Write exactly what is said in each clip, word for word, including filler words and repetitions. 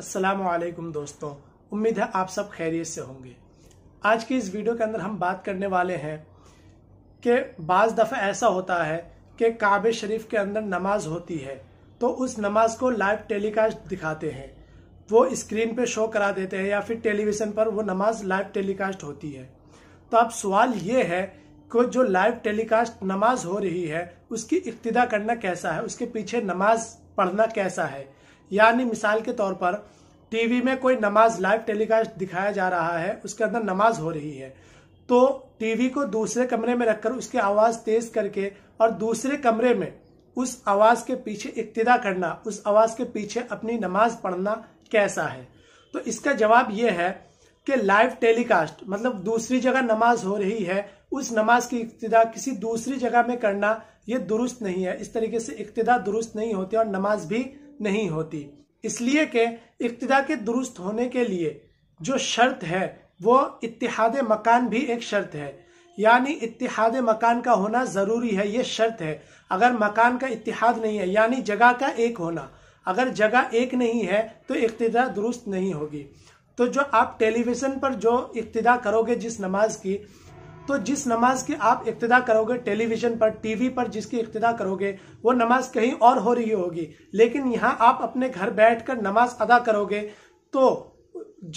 अस्सलामुअलैकुम दोस्तों, उम्मीद है आप सब खैरियत से होंगे। आज के इस वीडियो के अंदर हम बात करने वाले हैं कि बाज़ दफ़ा ऐसा होता है कि काबे शरीफ के अंदर नमाज होती है तो उस नमाज को लाइव टेलीकास्ट दिखाते हैं, वो स्क्रीन पे शो करा देते हैं या फिर टेलीविज़न पर वो नमाज लाइव टेलीकास्ट होती है। तो अब सवाल ये है कि जो लाइव टेलीकास्ट नमाज हो रही है उसकी इक्तिदा करना कैसा है, उसके पीछे नमाज पढ़ना कैसा है। यानी मिसाल के तौर पर टीवी में कोई नमाज लाइव टेलीकास्ट दिखाया जा रहा है, उसके अंदर नमाज हो रही है, तो टीवी को दूसरे कमरे में रखकर उसकी आवाज़ तेज़ करके और दूसरे कमरे में उस आवाज़ के पीछे इक्तिदा करना, उस आवाज़ के पीछे अपनी नमाज पढ़ना कैसा है। तो इसका जवाब यह है कि लाइव टेलीकास्ट मतलब दूसरी जगह नमाज हो रही है, उस नमाज की इक्तिदा किसी दूसरी जगह में करना ये दुरुस्त नहीं है। इस तरीके से इक्तिदा दुरुस्त नहीं होती और नमाज भी नहीं होती। इसलिए कि इक्तिदा के दुरुस्त होने के लिए जो शर्त है वो इत्तेहाद ए मकान भी एक शर्त है, यानी इत्तेहाद ए मकान का होना ज़रूरी है, ये शर्त है। अगर मकान का इत्तेहाद नहीं है यानी जगह का एक होना, अगर जगह एक नहीं है तो इक्तिदा दुरुस्त नहीं होगी। तो जो आप टेलीविज़न पर जो इक्तिदा करोगे जिस नमाज की, तो जिस नमाज की आप इक्तिदा करोगे टेलीविज़न पर, टीवी पर जिसकी इक्तिदा करोगे वो नमाज कहीं और हो रही होगी, लेकिन यहाँ आप अपने घर बैठकर नमाज अदा करोगे तो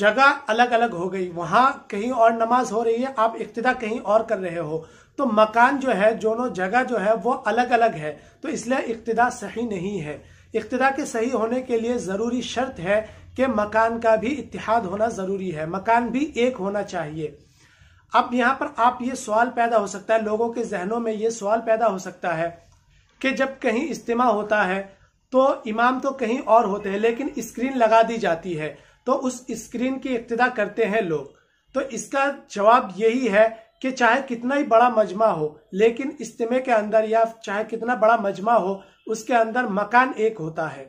जगह अलग अलग हो गई, वहाँ कहीं और नमाज हो रही है, आप इक्तिदा कहीं और कर रहे हो। तो मकान जो है, दोनों जगह जो है वो अलग अलग है, तो इसलिए इक्तिदा सही नहीं है। इक्तिदा के सही होने के लिए ज़रूरी शर्त है कि मकान का भी इत्तेहाद होना ज़रूरी है, मकान भी एक होना चाहिए। अब यहाँ पर आप ये सवाल पैदा हो सकता है, लोगों के जहनों में ये सवाल पैदा हो सकता है कि जब कहीं इज्तिमा होता है तो इमाम तो कहीं और होते हैं लेकिन स्क्रीन लगा दी जाती है, तो उस स्क्रीन की इक्तिदा करते हैं लोग। तो इसका जवाब यही है कि चाहे कितना ही बड़ा मजमा हो लेकिन इज्तिमे के अंदर या चाहे कितना बड़ा मजमा हो उसके अंदर मकान एक होता है,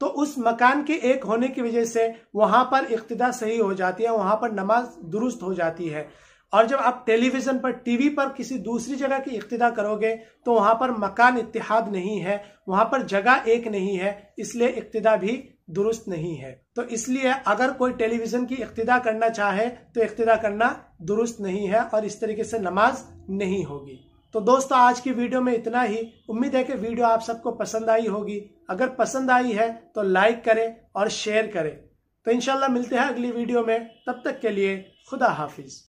तो उस मकान के एक होने की वजह से वहाँ पर इक्तिदा सही हो जाती है, वहाँ पर नमाज दुरुस्त हो जाती है। और जब आप टेलीविज़न पर, टीवी पर किसी दूसरी जगह की इक्तिदा करोगे तो वहाँ पर मकान इत्तेहाद नहीं है, वहाँ पर जगह एक नहीं है, इसलिए इक्तिदा भी दुरुस्त नहीं है। तो इसलिए अगर कोई टेलीविज़न की इक्तिदा करना चाहे तो इक्तिदा करना दुरुस्त नहीं है और इस तरीके से नमाज नहीं होगी। तो दोस्तों, आज की वीडियो में इतना ही। उम्मीद है कि वीडियो आप सबको पसंद आई होगी। अगर पसंद आई है तो लाइक करें और शेयर करें। तो इंशाल्लाह मिलते हैं अगली वीडियो में, तब तक के लिए खुदा हाफिज़।